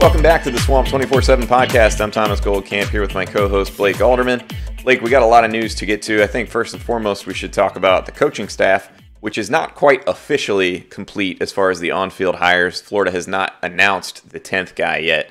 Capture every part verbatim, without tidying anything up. Welcome back to the Swamp two forty-seven podcast. I'm Thomas Goldcamp here with my co-host Blake Alderman. Blake, we got a lot of news to get to. I think first and foremost we should talk about the coaching staff, which is not quite officially complete as far as the on-field hires. Florida has not announced the tenth guy yet,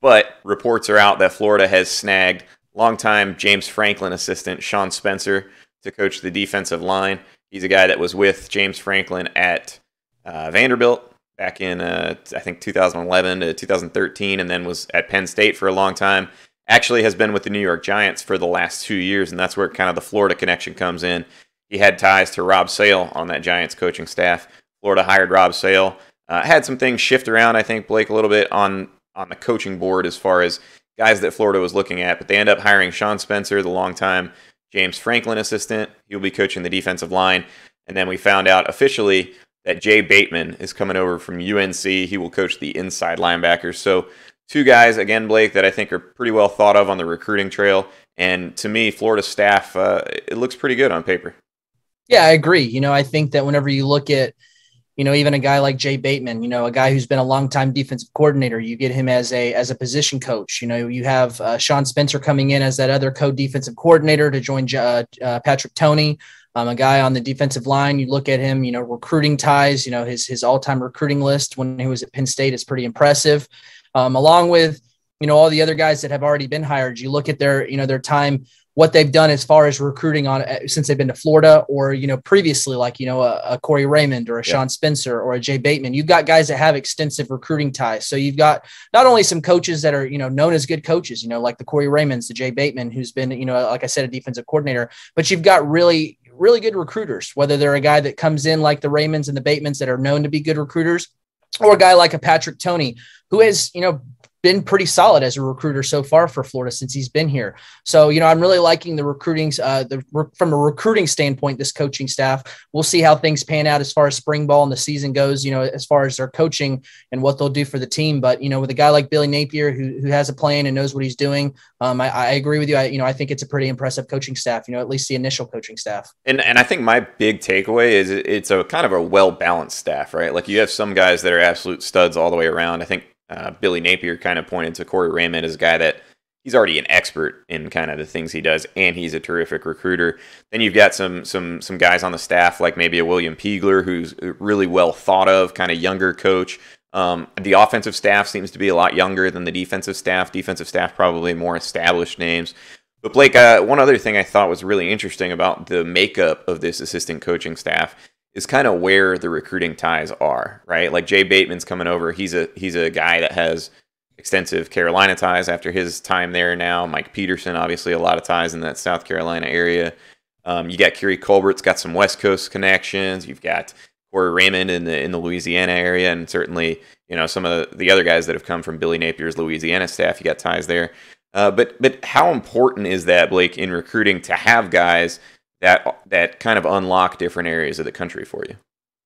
but reports are out that Florida has snagged longtime James Franklin assistant Sean Spencer to coach the defensive line. He's a guy that was with James Franklin at uh, Vanderbilt back in, uh, I think, two thousand eleven to two thousand thirteen, and then was at Penn State for a long time. Actually has been with the New York Giants for the last two years, and that's where kind of the Florida connection comes in. He had ties to Rob Sale on that Giants coaching staff. Florida hired Rob Sale. Uh, had some things shift around, I think, Blake, a little bit on, on the coaching board as far as guys that Florida was looking at, but they end up hiring Sean Spencer, the longtime James Franklin assistant. He'll be coaching the defensive line. And then we found out officially that Jay Bateman is coming over from U N C. He will coach the inside linebackers. So two guys, again, Blake, that I think are pretty well thought of on the recruiting trail. And to me, Florida staff, uh, it looks pretty good on paper. Yeah, I agree. You know, I think that whenever you look at, you know, even a guy like Jay Bateman, you know, a guy who's been a longtime defensive coordinator, you get him as a as a position coach. You know, you have uh, Sean Spencer coming in as that other co-defensive coordinator to join uh, uh, Patrick Toney, um, a guy on the defensive line. You look at him, you know, recruiting ties, you know, his his all-time recruiting list when he was at Penn State is pretty impressive, um, along with, you know, all the other guys that have already been hired. You look at their, you know, their time, what they've done as far as recruiting on uh, since they've been to Florida, or, you know, previously, like, you know, a, a Corey Raymond or a yeah. Sean Spencer or a Jay Bateman. You've got guys that have extensive recruiting ties. So you've got not only some coaches that are, you know, known as good coaches, you know, like the Corey Raymonds, the Jay Bateman, who's been, you know, like I said, a defensive coordinator, but you've got really, really good recruiters, whether they're a guy that comes in like the Raymonds and the Batemans that are known to be good recruiters, or a guy like a Patrick Toney, who has, you know, been pretty solid as a recruiter so far for Florida since he's been here. So, you know, I'm really liking the recruiting, uh, the, from a recruiting standpoint, this coaching staff. We'll see how things pan out as far as spring ball and the season goes, you know, as far as their coaching and what they'll do for the team. But, you know, with a guy like Billy Napier, who, who has a plan and knows what he's doing, um, I, I agree with you. I, you know, I think it's a pretty impressive coaching staff, you know, at least the initial coaching staff. And, and I think my big takeaway is it's a kind of a well-balanced staff, right? Like, you have some guys that are absolute studs all the way around. I think Uh, Billy Napier kind of pointed to Corey Raymond as a guy that he's already an expert in kind of the things he does, and he's a terrific recruiter. Then you've got some some some guys on the staff, like maybe a William Piegler, who's really well thought of, kind of younger coach. Um, the offensive staff seems to be a lot younger than the defensive staff. Defensive staff probably more established names. But Blake, uh, one other thing I thought was really interesting about the makeup of this assistant coaching staff is kind of where the recruiting ties are, right? Like Jay Bateman's coming over. He's a he's a guy that has extensive Carolina ties after his time there now. Mike Peterson, obviously, a lot of ties in that South Carolina area. Um, you got Kerry Colbert's got some West Coast connections. You've got Corey Raymond in the in the Louisiana area, and certainly, you know, some of the other guys that have come from Billy Napier's Louisiana staff. You got ties there. Uh, but but how important is that, Blake, in recruiting to have guys that that kind of unlock different areas of the country for you?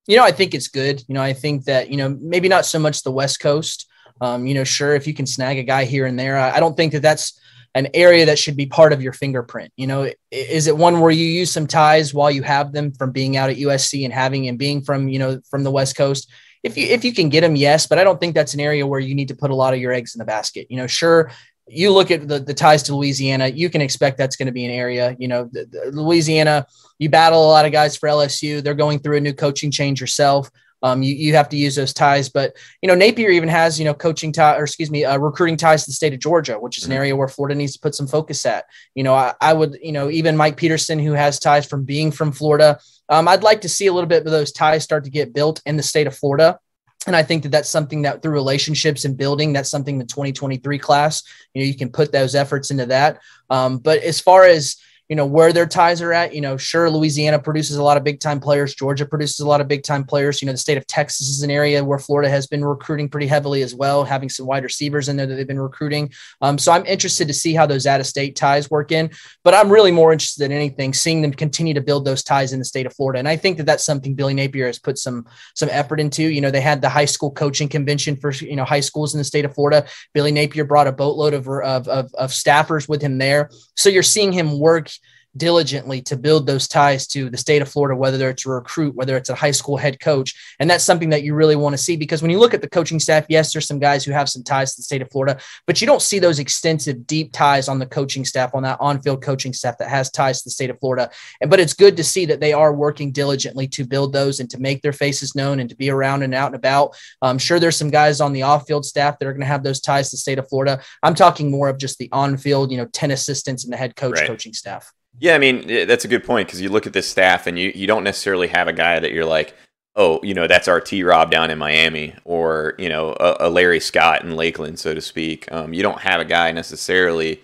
You know, I think it's good. You know, I think that, you know, maybe not so much the West Coast. Um, you know, sure, if you can snag a guy here and there, I, I don't think that that's an area that should be part of your fingerprint. You know, is it one where you use some ties while you have them from being out at U S C and having and being from, you know, from the West Coast? If you, if you can get them, yes, but I don't think that's an area where you need to put a lot of your eggs in the basket. You know, sure, you look at the, the ties to Louisiana, you can expect that's going to be an area, you know, the, the Louisiana, you battle a lot of guys for L S U. They're going through a new coaching change yourself. Um, you, you have to use those ties, but, you know, Napier even has, you know, coaching tie or excuse me, uh, recruiting ties to the state of Georgia, which is an area where Florida needs to put some focus at. You know, I, I would, you know, even Mike Peterson, who has ties from being from Florida. Um, I'd like to see a little bit of those ties start to get built in the state of Florida. And I think that that's something that through relationships and building, that's something the twenty twenty-three class, you know, you can put those efforts into that. Um, but as far as, you know, where their ties are at, you know, sure, Louisiana produces a lot of big time players. Georgia produces a lot of big time players. You know, the state of Texas is an area where Florida has been recruiting pretty heavily as well, having some wide receivers in there that they've been recruiting. Um, so I'm interested to see how those out of state ties work in, but I'm really more interested in anything, seeing them continue to build those ties in the state of Florida. And I think that that's something Billy Napier has put some, some effort into. You know, they had the high school coaching convention for, you know, high schools in the state of Florida. Billy Napier brought a boatload of, of, of, of staffers with him there. So you're seeing him work diligently to build those ties to the state of Florida, whether it's a recruit, whether it's a high school head coach. And that's something that you really want to see, because when you look at the coaching staff, yes, there's some guys who have some ties to the state of Florida, but you don't see those extensive deep ties on the coaching staff, on that on-field coaching staff that has ties to the state of Florida. And, but it's good to see that they are working diligently to build those and to make their faces known and to be around and out and about. I'm sure there's some guys on the off-field staff that are going to have those ties to the state of Florida. I'm talking more of just the on-field, you know, ten assistants and the head coach, right, coaching staff. Yeah, I mean, that's a good point, because you look at this staff and you, you don't necessarily have a guy that you're like, oh, you know, that's our T-Rob down in Miami, or, you know, a, a Larry Scott in Lakeland, so to speak. Um, you don't have a guy necessarily,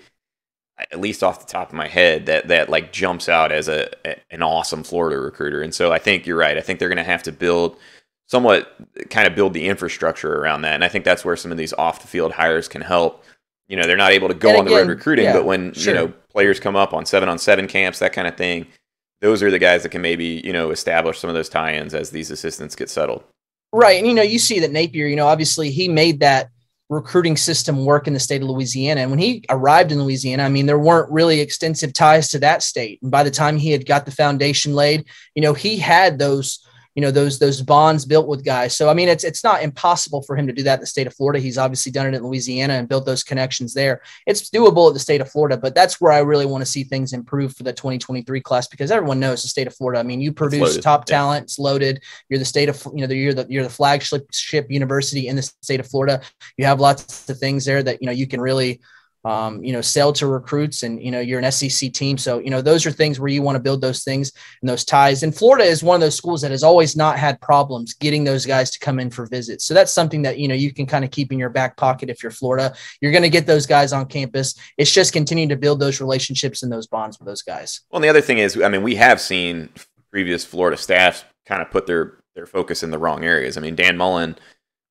at least off the top of my head, that that like jumps out as a an awesome Florida recruiter. And so I think you're right. I think they're going to have to build somewhat, kind of build the infrastructure around that. And I think that's where some of these off the field hires can help. You know, they're not able to go and on again, the road recruiting, yeah, but when, sure, you know, players come up on seven on seven camps, that kind of thing, those are the guys that can maybe, you know, establish some of those tie-ins as these assistants get settled. Right. And, you know, you see that Napier, you know, obviously he made that recruiting system work in the state of Louisiana. And when he arrived in Louisiana, I mean, there weren't really extensive ties to that state. And by the time he had got the foundation laid, you know, he had those, you know, those, those bonds built with guys. So, I mean, it's, it's not impossible for him to do that in the state of Florida. He's obviously done it in Louisiana and built those connections there. It's doable at the state of Florida, but that's where I really want to see things improve for the twenty twenty-three class, because everyone knows the state of Florida. I mean, you produce top talent, it's loaded. You're the state of, you know, you're the, you're the flagship university in the state of Florida. You have lots of things there that, you know, you can really, Um, you know, sell to recruits, and, you know, you're an S E C team. So, you know, those are things where you want to build those things and those ties. And Florida is one of those schools that has always not had problems getting those guys to come in for visits. So that's something that, you know, you can kind of keep in your back pocket. If you're Florida, you're going to get those guys on campus. It's just continuing to build those relationships and those bonds with those guys. Well, and the other thing is, I mean, we have seen previous Florida staffs kind of put their, their focus in the wrong areas. I mean, Dan Mullen,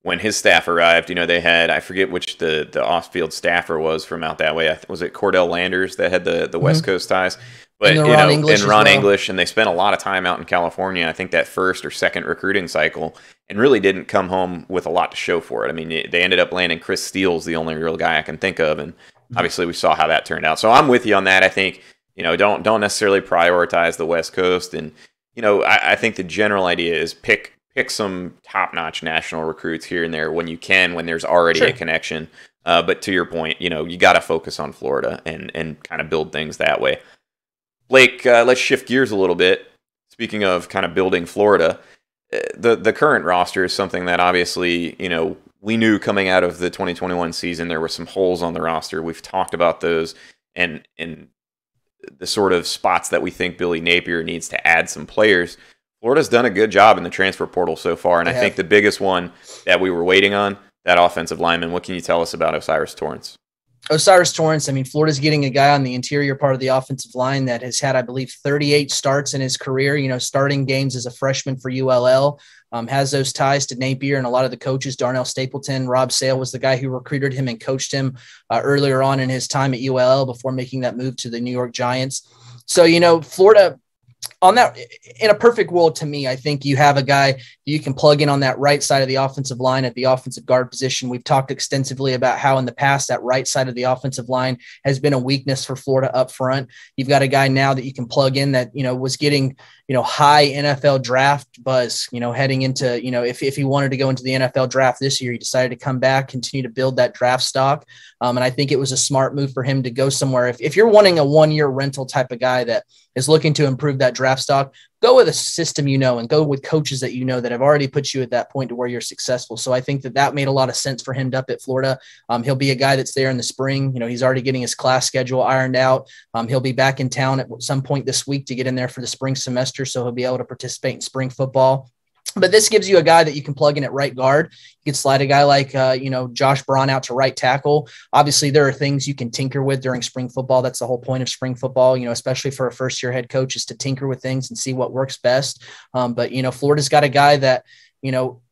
when his staff arrived, you know, they had, I forget which the, the off-field staffer was from out that way. I th- was it Cordell Landers that had the, the West mm-hmm. Coast ties? But, and you Ron know, English and Ron well. English, and they spent a lot of time out in California, I think that first or second recruiting cycle, and really didn't come home with a lot to show for it. I mean, they ended up landing Chris Steele's the only real guy I can think of, and mm-hmm. obviously we saw how that turned out. So I'm with you on that. I think, you know, don't don't necessarily prioritize the West Coast. And, you know, I, I think the general idea is pick, pick some top-notch national recruits here and there when you can, when there's already sure. a connection. Uh, but to your point, you know, you got to focus on Florida and and kind of build things that way. Blake, uh, let's shift gears a little bit. Speaking of kind of building Florida, the the current roster is something that obviously, you know, we knew coming out of the twenty twenty-one season there were some holes on the roster. We've talked about those and and the sort of spots that we think Billy Napier needs to add some players. Florida's done a good job in the transfer portal so far, and I think the biggest one that we were waiting on, that offensive lineman. What can you tell us about O'Cyrus Torrence? O'Cyrus Torrence, I mean, Florida's getting a guy on the interior part of the offensive line that has had, I believe, thirty-eight starts in his career, you know, starting games as a freshman for U L L. Um, has those ties to Napier and a lot of the coaches. Darnell Stapleton, Rob Sale was the guy who recruited him and coached him uh, earlier on in his time at U L L before making that move to the New York Giants. So, you know, Florida – on that, in a perfect world, to me, I think you have a guy you can plug in on that right side of the offensive line at the offensive guard position. We've talked extensively about how in the past that right side of the offensive line has been a weakness for Florida up front. You've got a guy now that you can plug in that, you know, was getting, you know, high N F L draft buzz, you know, heading into, you know, if, if he wanted to go into the N F L draft this year, he decided to come back, continue to build that draft stock. Um, and I think it was a smart move for him to go somewhere. If, if you're wanting a one-year rental type of guy that is looking to improve that draft stock, go with a system, you know, and go with coaches that, you know, that have already put you at that point to where you're successful. So I think that that made a lot of sense for him up at Florida. Um, he'll be a guy that's there in the spring. You know, he's already getting his class schedule ironed out. Um, he'll be back in town at some point this week to get in there for the spring semester. So he'll be able to participate in spring football. But this gives you a guy that you can plug in at right guard. You can slide a guy like, uh, you know, Josh Braun out to right tackle. Obviously, there are things you can tinker with during spring football. That's the whole point of spring football, you know, especially for a first-year head coach, is to tinker with things and see what works best. Um, but, you know, Florida's got a guy that, you know,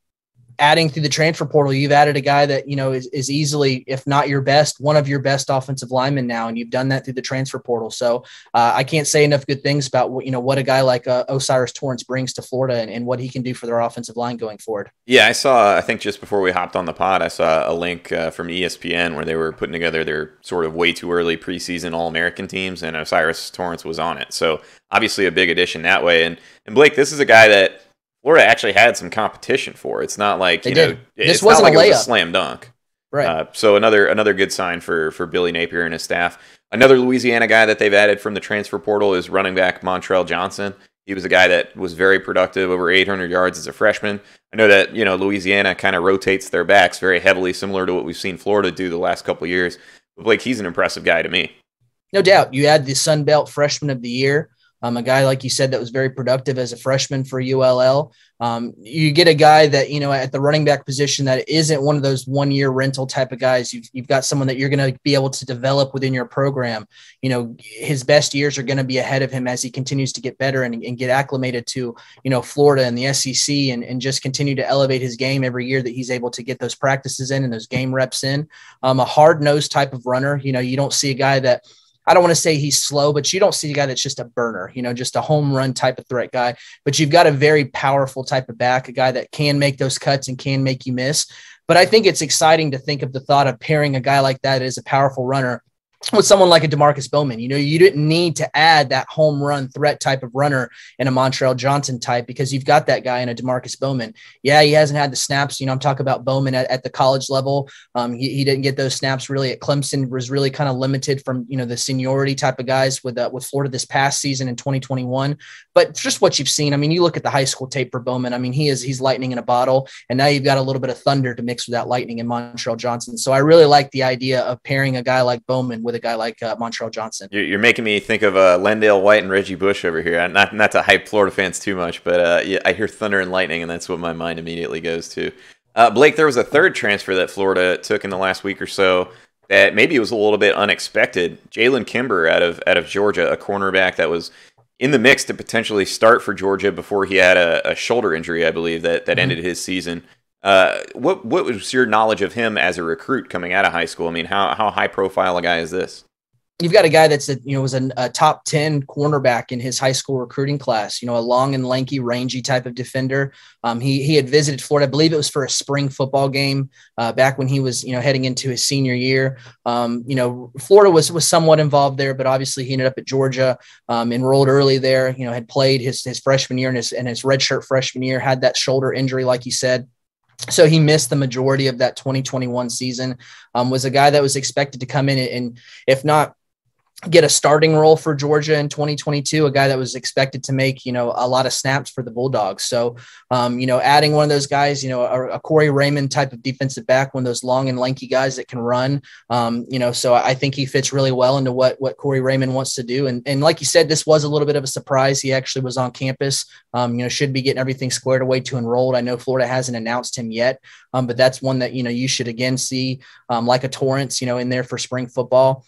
adding through the transfer portal, you've added a guy that, you know, is, is easily, if not your best, one of your best offensive linemen now. And you've done that through the transfer portal. So uh, I can't say enough good things about what, you know, what a guy like uh, O'Cyrus Torrence brings to Florida and, and what he can do for their offensive line going forward. Yeah. I saw, I think just before we hopped on the pod, I saw a link uh, from E S P N where they were putting together their sort of way too early preseason All-American teams, and O'Cyrus Torrence was on it. So obviously a big addition that way. And, and Blake, this is a guy that Florida actually had some competition for. It's not like, they you did. know, this it's wasn't not like a it was a slam dunk. Right. Uh, so another another good sign for for Billy Napier and his staff. Another Louisiana guy that they've added from the transfer portal is running back Montrell Johnson. He was a guy that was very productive, over eight hundred yards as a freshman. I know that, you know, Louisiana kind of rotates their backs very heavily, similar to what we've seen Florida do the last couple of years. But Blake, he's an impressive guy to me. No doubt. You add the Sun Belt Freshman of the Year. Um, a guy, like you said, that was very productive as a freshman for U L L. Um, you get a guy that, you know, at the running back position that isn't one of those one-year rental type of guys. You've, you've got someone that you're going to be able to develop within your program. You know, his best years are going to be ahead of him as he continues to get better and, and get acclimated to, you know, Florida and the S E C and, and just continue to elevate his game every year that he's able to get those practices in and those game reps in. Um, a hard-nosed type of runner. You know, you don't see a guy that – I don't want to say he's slow, but you don't see a guy that's just a burner, you know, just a home run type of threat guy. But you've got a very powerful type of back, a guy that can make those cuts and can make you miss. But I think it's exciting to think of the thought of pairing a guy like that as a powerful runner with someone like a DeMarcus Bowman. You know, you didn't need to add that home run threat type of runner and a Montrell Johnson type, because you've got that guy in a DeMarcus Bowman. Yeah, he hasn't had the snaps. You know, I'm talking about Bowman at, at the college level. Um, he, he didn't get those snaps really at Clemson, was really kind of limited from, you know, the seniority type of guys with uh, with Florida this past season in twenty twenty-one. But just what you've seen, I mean, you look at the high school tape for Bowman. I mean, he is he's lightning in a bottle, and now you've got a little bit of thunder to mix with that lightning in Montrell Johnson. So I really like the idea of pairing a guy like Bowman with a guy like uh, Montrell Johnson. You're making me think of uh, Lendale White and Reggie Bush over here. I'm not not to hype Florida fans too much, but uh, yeah, I hear thunder and lightning, and that's what my mind immediately goes to. Uh, Blake, there was a third transfer that Florida took in the last week or so that maybe was a little bit unexpected. Jalen Kimber out of out of Georgia, a cornerback that was in the mix to potentially start for Georgia before he had a, a shoulder injury, I believe, that that mm-hmm. ended his season. Uh, what what was your knowledge of him as a recruit coming out of high school? I mean, how how high profile a guy is this? You've got a guy that's a, you know, was a, a top ten cornerback in his high school recruiting class. You know, a long and lanky, rangy type of defender. Um, he he had visited Florida, I believe it was for a spring football game uh, back when he was, you know, heading into his senior year. Um, you know, Florida was was somewhat involved there, but obviously he ended up at Georgia, um, enrolled early there. You know, had played his his freshman year and his and his redshirt freshman year, had that shoulder injury, like you said. So he missed the majority of that twenty twenty-one season, um, was a guy that was expected to come in and, and if not get a starting role for Georgia in twenty twenty-two, a guy that was expected to make, you know, a lot of snaps for the Bulldogs. So, um, you know, adding one of those guys, you know, a, a Corey Raymond type of defensive back, one of those long and lanky guys that can run, um, you know, so I think he fits really well into what, what Corey Raymond wants to do. And, and like you said, this was a little bit of a surprise. He actually was on campus, um, you know, should be getting everything squared away to enrolled. I know Florida hasn't announced him yet, um, but that's one that, you know, you should again see um, like a Torrance, you know, in there for spring football.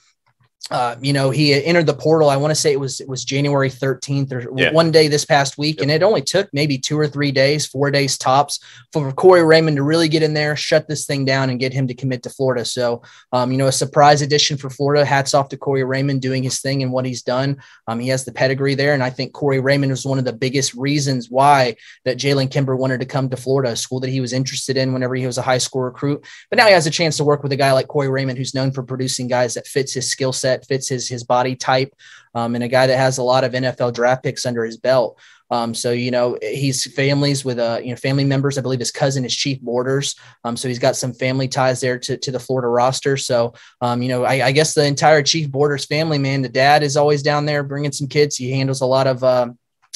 Uh, you know, he entered the portal. I want to say it was, it was January thirteenth or yeah. one day this past week. Yep. And it only took maybe two or three days, four days tops for Corey Raymond to really get in there, shut this thing down and get him to commit to Florida. So, um, you know, a surprise addition for Florida. Hats off to Corey Raymond doing his thing and what he's done. Um, he has the pedigree there. And I think Corey Raymond was one of the biggest reasons why that Jalen Kimber wanted to come to Florida, a school that he was interested in whenever he was a high school recruit. But now he has a chance to work with a guy like Corey Raymond, who's known for producing guys that fits his skill set, that fits his his body type, um, and a guy that has a lot of N F L draft picks under his belt. Um, so, you know, he's families with, uh, you know, family members. I believe his cousin is Chief Borders. Um, so he's got some family ties there to, to the Florida roster. So, um, you know, I, I guess the entire Chief Borders family, man, the dad is always down there bringing some kids. He handles a lot of, um, uh,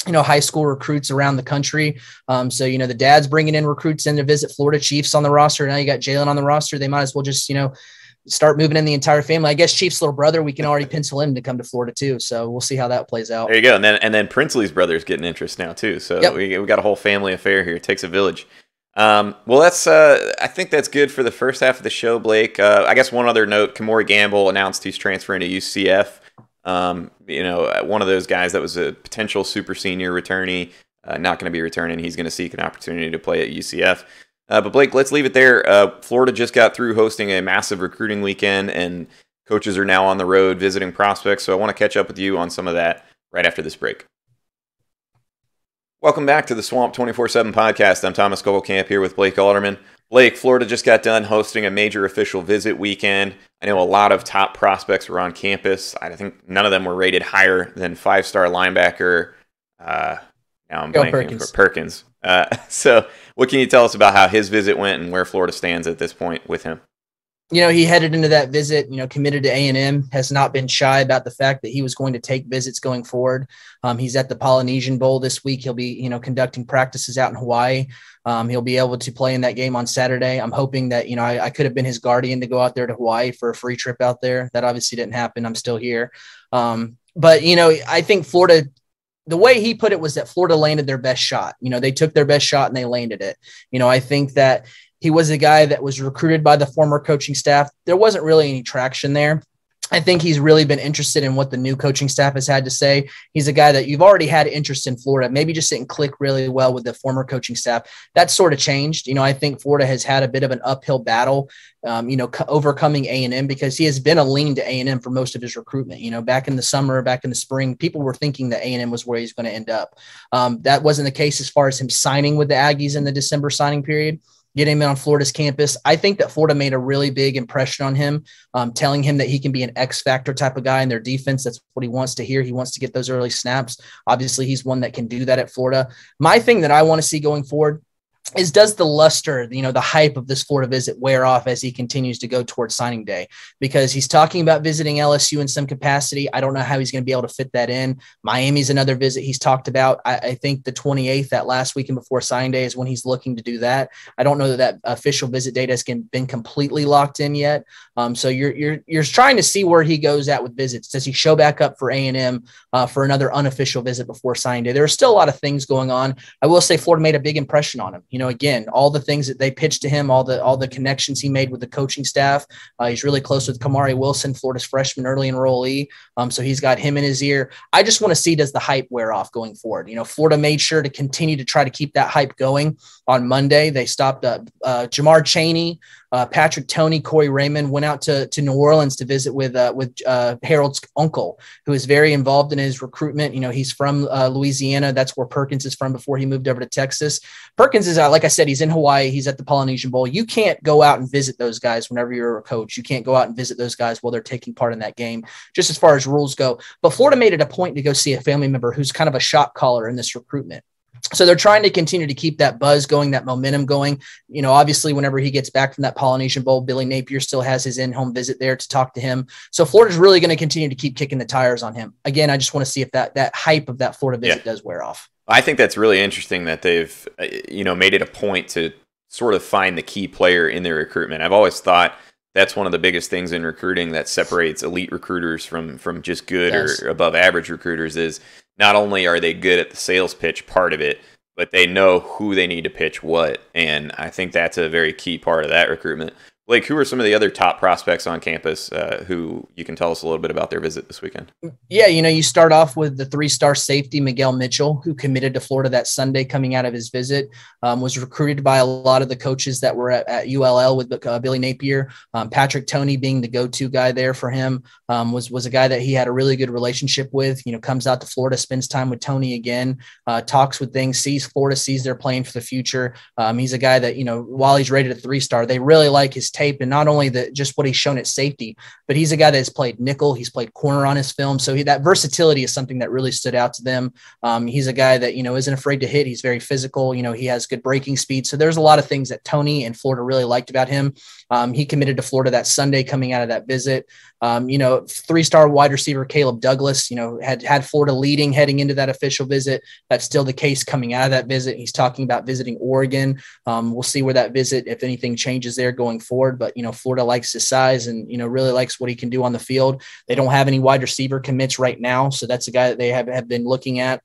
you know, high school recruits around the country. Um, so, you know, the dad's bringing in recruits in to visit Florida. Chiefs on the roster. Now you got Jalen on the roster. They might as well just, you know, start moving in the entire family. I guess Chief's little brother, we can already pencil in to come to Florida too. So we'll see how that plays out. There you go. And then, and then Princely's brother's getting interest now too. So yep. we we got a whole family affair here. It takes a village. Um, well, that's, uh, I think that's good for the first half of the show, Blake. Uh, I guess one other note, Kamori Gamble announced he's transferring to U C F. Um, you know, one of those guys that was a potential super senior returnee, uh, not going to be returning. He's going to seek an opportunity to play at U C F. Uh, but Blake, let's leave it there. Uh, Florida just got through hosting a massive recruiting weekend, and coaches are now on the road visiting prospects. So I want to catch up with you on some of that right after this break. Welcome back to the Swamp twenty-four seven podcast. I'm Thomas Goldcamp here with Blake Alderman. Blake, Florida just got done hosting a major official visit weekend. I know a lot of top prospects were on campus. I think none of them were rated higher than five-star linebacker. Uh, now I'm Yo blanking Perkins. For Perkins. Uh, so what can you tell us about how his visit went and where Florida stands at this point with him? You know, he headed into that visit, you know, committed to A and M, has not been shy about the fact that he was going to take visits going forward. Um, he's at the Polynesian Bowl this week. He'll be, you know, conducting practices out in Hawaii. Um, he'll be able to play in that game on Saturday. I'm hoping that, you know, I, I could have been his guardian to go out there to Hawaii for a free trip out there. That obviously didn't happen. I'm still here. Um, but, you know, I think Florida – the way he put it was that Florida landed their best shot. You know, they took their best shot and they landed it. You know, I think that he was a guy that was recruited by the former coaching staff. There wasn't really any traction there. I think he's really been interested in what the new coaching staff has had to say. He's a guy that you've already had interest in Florida, maybe just didn't click really well with the former coaching staff. That sort of changed. You know, I think Florida has had a bit of an uphill battle, um, you know, co- overcoming A and M, because he has been a lean to A and M for most of his recruitment. You know, back in the summer, back in the spring, people were thinking that A and M was where he's going to end up. Um, that wasn't the case as far as him signing with the Aggies in the December signing period. Get him in on Florida's campus. I think that Florida made a really big impression on him, um, telling him that he can be an X factor type of guy in their defense. That's what he wants to hear. He wants to get those early snaps. Obviously, he's one that can do that at Florida. My thing that I want to see going forward is, does the luster, you know, the hype of this Florida visit wear off as he continues to go towards signing day? Because he's talking about visiting L S U in some capacity. I don't know how he's going to be able to fit that in. Miami's another visit he's talked about. I, I think the twenty-eighth, that last weekend before signing day, is when he's looking to do that. I don't know that that official visit date has been completely locked in yet. Um, so you're you're you're trying to see where he goes at with visits. Does he show back up for A and M uh, for another unofficial visit before signing day? There are still a lot of things going on. I will say Florida made a big impression on him. You know, again, all the things that they pitched to him, all the all the connections he made with the coaching staff. Uh, he's really close with Kamari Wilson, Florida's freshman early enrollee. Um, so he's got him in his ear. I just want to see, does the hype wear off going forward? You know, Florida made sure to continue to try to keep that hype going. On Monday, they stopped uh, uh, Jamar Chaney, uh, Patrick Toney, Corey Raymond went out to, to New Orleans to visit with uh, with uh, Harold's uncle, who is very involved in his recruitment. You know, he's from uh, Louisiana. That's where Perkins is from before he moved over to Texas. Perkins is, like I said, he's in Hawaii. He's at the Polynesian Bowl. You can't go out and visit those guys whenever you're a coach. You can't go out and visit those guys while they're taking part in that game, just as far as rules go. But Florida made it a point to go see a family member who's kind of a shot caller in this recruitment. So they're trying to continue to keep that buzz going, that momentum going. You know, obviously, whenever he gets back from that Polynesian Bowl, Billy Napier still has his in-home visit there to talk to him. So Florida's really going to continue to keep kicking the tires on him. Again, I just want to see if that that hype of that Florida visit yeah. does wear off. I think that's really interesting that they've, you know, made it a point to sort of find the key player in their recruitment. I've always thought that's one of the biggest things in recruiting that separates elite recruiters from from just good yes. or above average recruiters is not only are they good at the sales pitch part of it, but they know who they need to pitch what. And I think that's a very key part of that recruitment. Blake, who are some of the other top prospects on campus uh, who you can tell us a little bit about their visit this weekend? Yeah, you know, you start off with the three-star safety Miguel Mitchell, who committed to Florida that Sunday coming out of his visit, um, was recruited by a lot of the coaches that were at, at U L L with uh, Billy Napier. Um, Patrick Toney being the go-to guy there for him um, was, was a guy that he had a really good relationship with, you know, comes out to Florida, spends time with Toney again, uh, talks with things, sees Florida, sees they're playing for the future. Um, he's a guy that, you know, while he's rated a three-star, they really like his tape, and not only the just what he's shown at safety, but he's a guy that has played nickel, he's played corner on his film, so he, that versatility is something that really stood out to them. Um, he's a guy that, you know, isn't afraid to hit. He's very physical, you know, he has good breaking speed, so there's a lot of things that Toney and Florida really liked about him. Um, he committed to Florida that Sunday coming out of that visit. Um, you know, three-star wide receiver Caleb Douglas, you know, had had Florida leading heading into that official visit. That's still the case coming out of that visit. He's talking about visiting Oregon. Um, we'll see where that visit, if anything changes there going forward. But, you know, Florida likes his size and, you know, really likes what he can do on the field. They don't have any wide receiver commits right now, so that's a guy that they have, have been looking at.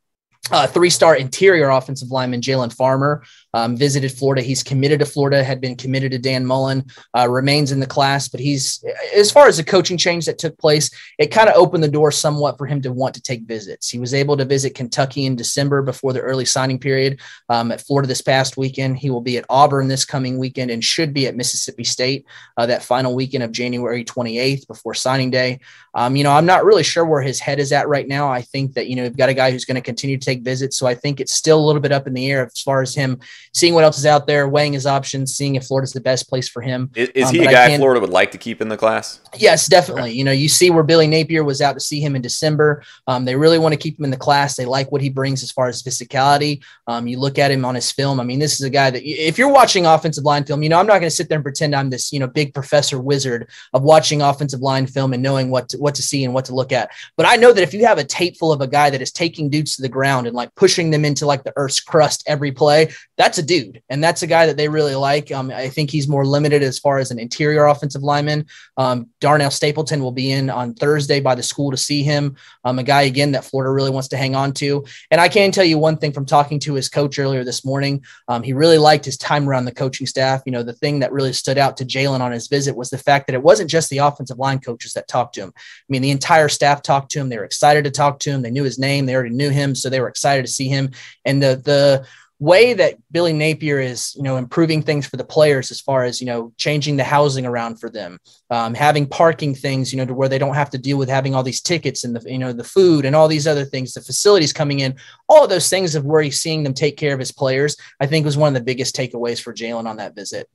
Uh, three-star interior offensive lineman Jalen Farmer. um, visited Florida. He's committed to Florida, had been committed to Dan Mullen, uh, remains in the class. But he's, as far as the coaching change that took place, it kind of opened the door somewhat for him to want to take visits. He was able to visit Kentucky in December before the early signing period, um, at Florida this past weekend. He will be at Auburn this coming weekend and should be at Mississippi State uh, that final weekend of January twenty-eighth before signing day. Um, you know, I'm not really sure where his head is at right now. I think that, you know, we've got a guy who's going to continue to take visits. So I think it's still a little bit up in the air as far as him seeing what else is out there, weighing his options, seeing if Florida's the best place for him. Is, is um, he a guy can, Florida would like to keep in the class? Yes, definitely. Okay. You know, you see where Billy Napier was out to see him in December. Um, they really want to keep him in the class. They like what he brings as far as physicality. Um, you look at him on his film. I mean, this is a guy that if you're watching offensive line film, you know, I'm not going to sit there and pretend I'm this, you know, big professor wizard of watching offensive line film and knowing what to, what to see and what to look at. But I know that if you have a tape full of a guy that is taking dudes to the ground and like pushing them into like the earth's crust every play, that's a dude. And that's a guy that they really like. Um, I think he's more limited as far as an interior offensive lineman. Um, Darnell Stapleton will be in on Thursday by the school to see him. Um, a guy, again, that Florida really wants to hang on to. And I can tell you one thing from talking to his coach earlier this morning. Um, he really liked his time around the coaching staff. You know, the thing that really stood out to Jalen on his visit was the fact that it wasn't just the offensive line coaches that talked to him. I mean, the entire staff talked to him. They were excited to talk to him. They knew his name. They already knew him. So they were excited to see him. And the, the, way that Billy Napier is, you know, improving things for the players as far as, you know, changing the housing around for them, um, having parking things, you know, to where they don't have to deal with having all these tickets and the, you know, the food and all these other things, the facilities coming in, all of those things of where he's seeing them take care of his players, I think was one of the biggest takeaways for Jalen on that visit.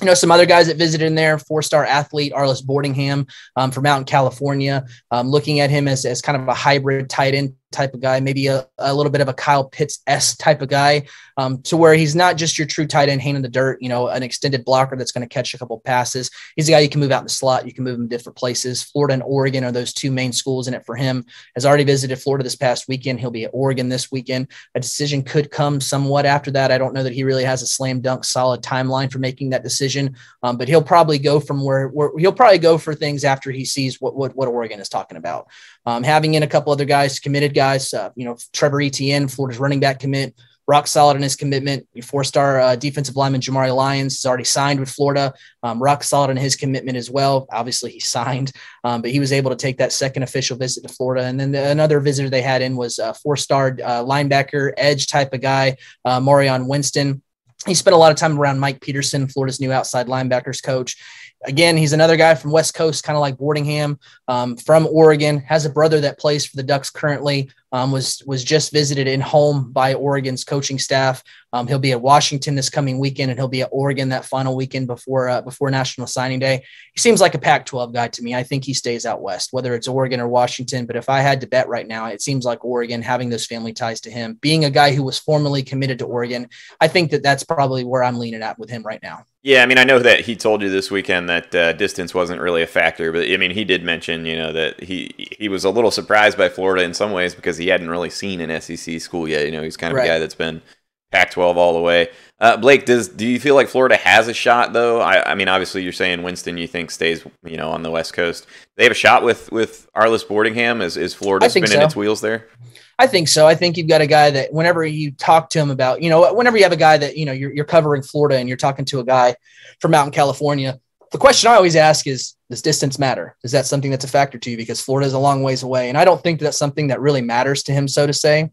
You know, some other guys that visited in there, four-star athlete Arliss Boardingham um, from out in California, um, looking at him as, as kind of a hybrid tight end type of guy, maybe a, a little bit of a Kyle Pitts-esque type of guy, um, to where he's not just your true tight end hand in the dirt, you know, an extended blocker that's going to catch a couple passes. He's a guy you can move out in the slot. You can move him to different places. Florida and Oregon are those two main schools in it for him. Has already visited Florida this past weekend. He'll be at Oregon this weekend. A decision could come somewhat after that. I don't know that he really has a slam dunk solid timeline for making that decision. Um, but he'll probably go from where, where he'll probably go for things after he sees what what, what Oregon is talking about. Um, having in a couple other guys, committed guys, uh, you know, Trevor Etienne, Florida's running back commit, rock solid in his commitment. Four-star uh, defensive lineman Jamari Lyons is already signed with Florida. Um, rock solid in his commitment as well. Obviously, he signed, um, but he was able to take that second official visit to Florida. And then the, another visitor they had in was a four-star uh, linebacker, edge type of guy, uh, Marion Winston. He spent a lot of time around Mike Peterson, Florida's new outside linebackers coach. Again, he's another guy from West Coast, kind of like Boardingham, um, from Oregon, has a brother that plays for the Ducks currently, um, was was just visited in home by Oregon's coaching staff. Um, he'll be at Washington this coming weekend, and he'll be at Oregon that final weekend before uh, before National Signing Day. He seems like a Pac twelve guy to me. I think he stays out west, whether it's Oregon or Washington. But if I had to bet right now, it seems like Oregon, having those family ties to him, being a guy who was formerly committed to Oregon, I think that that's probably where I'm leaning at with him right now. Yeah, I mean, I know that he told you this weekend that uh, distance wasn't really a factor, but I mean, he did mention, you know, that he he was a little surprised by Florida in some ways because he hadn't really seen an S E C school yet. You know, he's kind of right. A guy that's been Pac twelve all the way. Uh, Blake, does do you feel like Florida has a shot though? I, I mean, obviously you're saying Winston you think stays, you know, on the West Coast. They have a shot with with Arliss Boardingham. Is is Florida spinning so. its wheels there? I think so. I think you've got a guy that whenever you talk to him about, you know, whenever you have a guy that, you know, you're, you're covering Florida and you're talking to a guy from out in California, the question I always ask is, does distance matter? Is that something that's a factor to you? Because Florida is a long ways away. And I don't think that's something that really matters to him, so to say.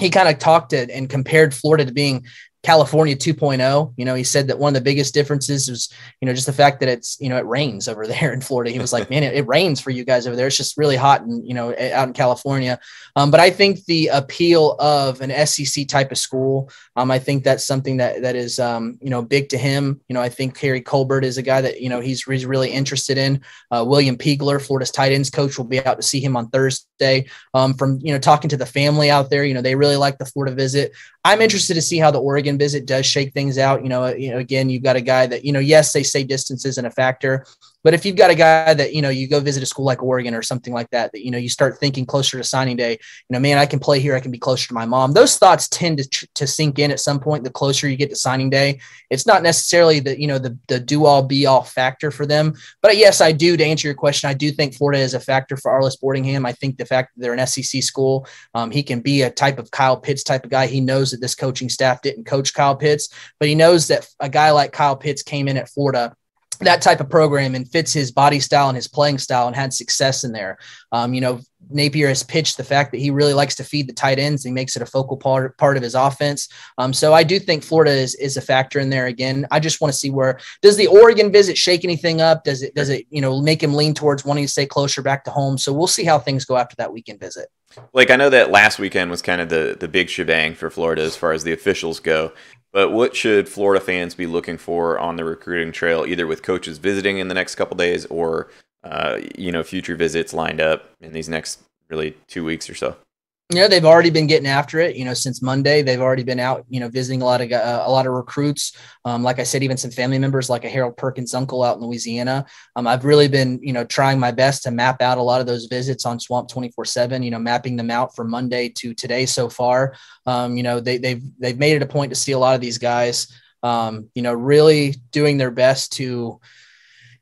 He kind of talked it and compared Florida to being California two point oh. You know, he said that one of the biggest differences was, you know, just the fact that it's, you know, it rains over there in Florida. He was like, man, it, it rains for you guys over there. It's just really hot and, you know, out in California. Um, but I think the appeal of an S E C type of school, um, I think that's something that, that is, um, you know, big to him. You know, I think Kerry Colbert is a guy that, you know, he's, he's really interested in. Uh, William Piegler, Florida's tight ends coach, will be out to see him on Thursday. Um, from, you know, talking to the family out there, you know, they really like the Florida visit. I'm interested to see how the Oregon visit does shake things out. You know, you know, again, you've got a guy that, you know, yes, they say distance isn't a factor, But if you've got a guy that, you know, you go visit a school like Oregon or something like that, that, you know, you start thinking closer to signing day, you know, man, I can play here. I can be closer to my mom. Those thoughts tend to to sink in at some point. The closer you get to signing day, it's not necessarily the, you know, the, the do all be all factor for them. But yes, I do, to answer your question, I do think Florida is a factor for Arliss Boardingham. I think the fact that they're an S E C school, um, he can be a type of Kyle Pitts type of guy. He knows that this coaching staff didn't coach Kyle Pitts, but he knows that a guy like Kyle Pitts came in at Florida, that type of program, and fits his body style and his playing style and had success in there. Um, you know, Napier has pitched the fact that he really likes to feed the tight ends. He makes it a focal part, part of his offense. Um, so I do think Florida is, is a factor in there. Again, I just want to see where does the Oregon visit shake anything up? Does it, does it, you know, make him lean towards wanting to stay closer back to home? So we'll see how things go after that weekend visit. Like, I know that last weekend was kind of the, the big shebang for Florida as far as the officials go. But what should Florida fans be looking for on the recruiting trail, either with coaches visiting in the next couple days or, uh, you know, future visits lined up in these next really two weeks or so? You know, they've already been getting after it, you know, since Monday. They've already been out, you know, visiting a lot of uh, a lot of recruits. Um, like I said, even some family members like a Harold Perkins uncle out in Louisiana. Um, I've really been, you know, trying my best to map out a lot of those visits on Swamp two forty-seven, you know, mapping them out from Monday to today so far. Um, you know, they, they've, they've made it a point to see a lot of these guys, um, you know, really doing their best to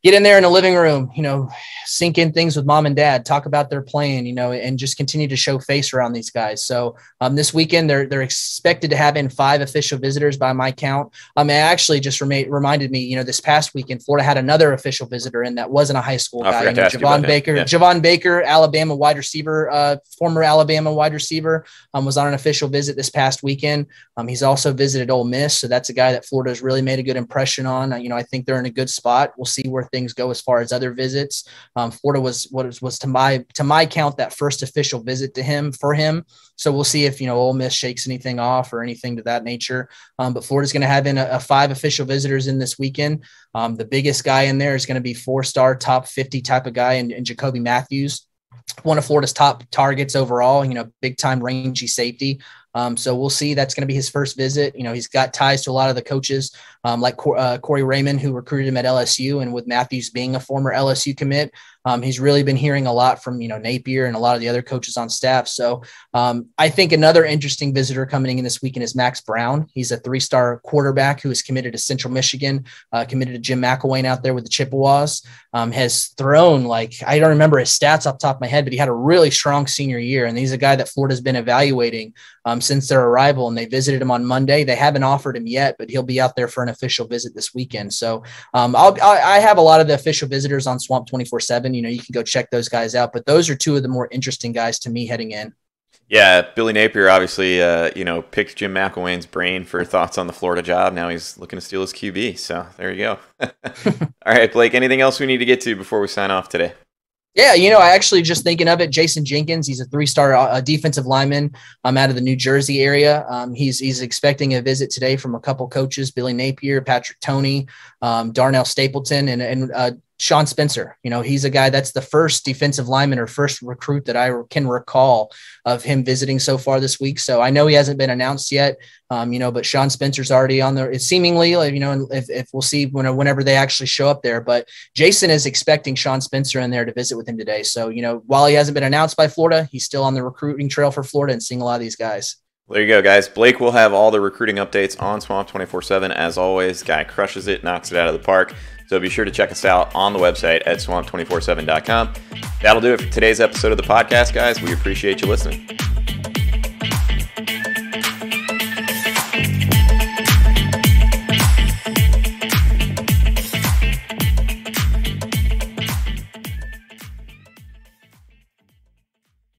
get in there in the living room, you know, sink in things with mom and dad, talk about their plan, you know, and just continue to show face around these guys. So um, this weekend, they're they're expected to have in five official visitors by my count. Um, it actually just rem- reminded me, you know, this past weekend, Florida had another official visitor in that wasn't a high school guy, you know, Javon Baker. Yeah. Javon Baker, Alabama wide receiver, uh, former Alabama wide receiver, um, was on an official visit this past weekend. Um, he's also visited Ole Miss, so that's a guy that Florida's really made a good impression on. Uh, you know, I think they're in a good spot. We'll see where things go as far as other visits. Um, Florida was what was, was to my to my count that first official visit to him for him. So we'll see if, you know, Ole Miss shakes anything off or anything to that nature. Um, but Florida's going to have in a, a five official visitors in this weekend. Um, the biggest guy in there is going to be four-star top fifty type of guy and, and Jacoby Matthews, one of Florida's top targets overall. You know, big time rangy safety. Um, so we'll see. That's going to be his first visit. You know, he's got ties to a lot of the coaches, um, like Cor- uh, Corey Raymond, who recruited him at L S U, and with Matthews being a former L S U commit, um, he's really been hearing a lot from, you know, Napier and a lot of the other coaches on staff. So um, I think another interesting visitor coming in this weekend is Max Brown. He's a three-star quarterback who is committed to Central Michigan, uh, committed to Jim McElwain out there with the Chippewas, um, has thrown, like, I don't remember his stats off the top of my head, but he had a really strong senior year. And he's a guy that Florida's been evaluating um, since their arrival, and they visited him on Monday. They haven't offered him yet, but he'll be out there for an official visit this weekend. So um, I'll, I have a lot of the official visitors on Swamp two forty-seven. You know, you can go check those guys out, but those are two of the more interesting guys to me heading in. Yeah. Billy Napier, obviously, uh, you know, picked Jim McElwain's brain for thoughts on the Florida job. Now he's looking to steal his Q B. So there you go. All right, Blake, anything else we need to get to before we sign off today? Yeah, you know, I actually just thinking of it, Jason Jenkins, he's a three-star uh, defensive lineman um, out of the New Jersey area. Um, he's he's expecting a visit today from a couple coaches, Billy Napier, Patrick Toney, um, Darnell Stapleton, and, and uh, Sean Spencer. You know, he's a guy that's the first defensive lineman or first recruit that I can recall of him visiting so far this week. So I know he hasn't been announced yet, um, you know, but Sean Spencer's already on there. It's seemingly, like, you know, and if, if we'll see when, whenever they actually show up there, but Jason is expecting Sean Spencer in there to visit with him today. So, you know, while he hasn't been announced by Florida, he's still on the recruiting trail for Florida and seeing a lot of these guys. There you go, guys. Blake will have all the recruiting updates on Swamp two forty-seven. As always, guy crushes it, knocks it out of the park. So be sure to check us out on the website at swamp two forty-seven dot com. That'll do it for today's episode of the podcast, guys. We appreciate you listening.